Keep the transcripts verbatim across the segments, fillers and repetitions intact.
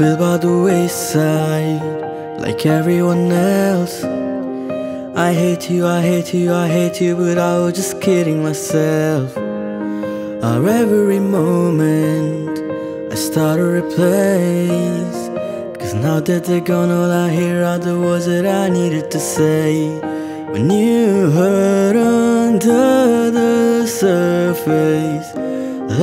fell by the wayside, like everyone else. I hate you, I hate you, I hate you, but I was just kidding myself. Our every moment I start to replace, 'cause now that they're gone, all I hear are the words that I needed to say. When you hurt under the surface,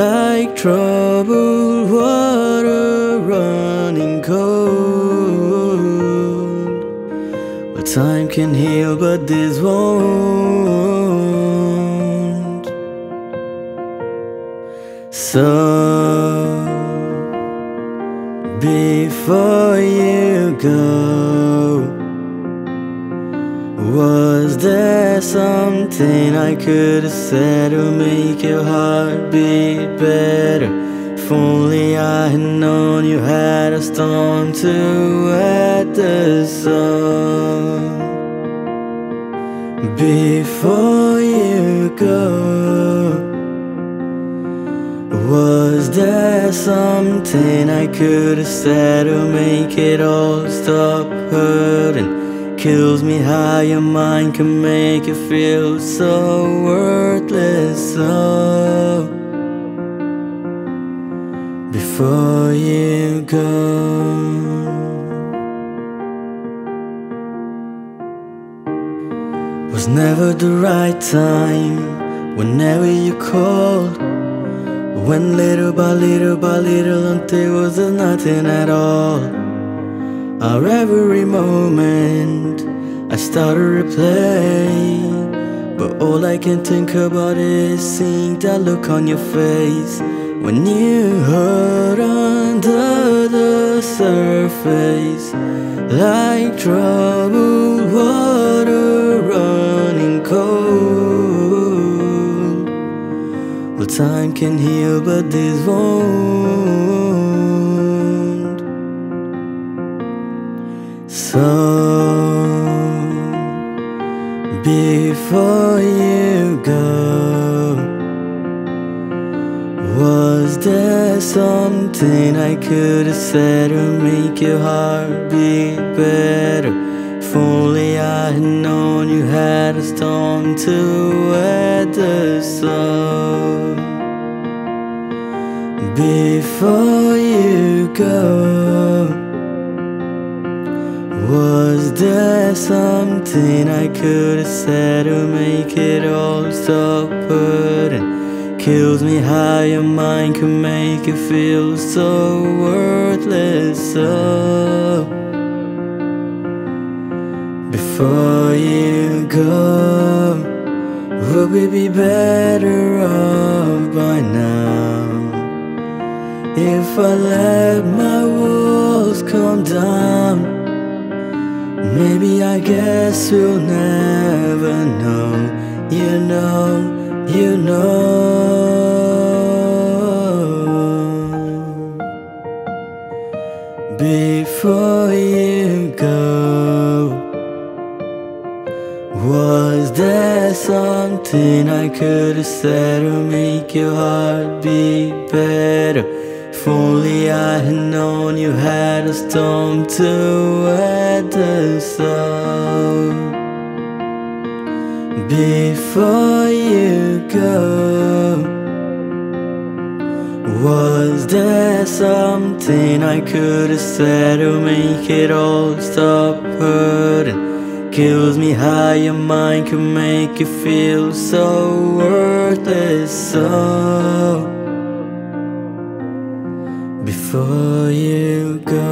like troubled water running cold, well, time can heal, but this won't. So before you go, was there something I could have said to make your heart beat better? If only I had known you had a storm to wet the sun. Before you go, was there something I could have said to make it all stop hurting? Kills me how your mind can make you feel so worthless. So before you go, was never the right time. Whenever you called, went little by little by little until it was nothing at all. Our every moment I start to replay, but all I can think about is seeing that look on your face. When you hurt under the surface, like troubled water running cold, well, time can heal, but this won't. So before you go, was there something I could have said to make your heart beat better? If only I had known you had a storm to weather. So before you go, was there something I could have said to make it all stop hurting? Kills me how your mind can make you feel so worthless. So before you go, would we be better off by now if I let my walls come down? Maybe I guess we'll never know. You know, you know. Before you go, was there something I could have said to make your heart beat better? If only I had known you had a storm to weather. So before you go, was there something I could have said to make it all stop hurting? Kills me how your mind can make you feel so worthless. So before you go.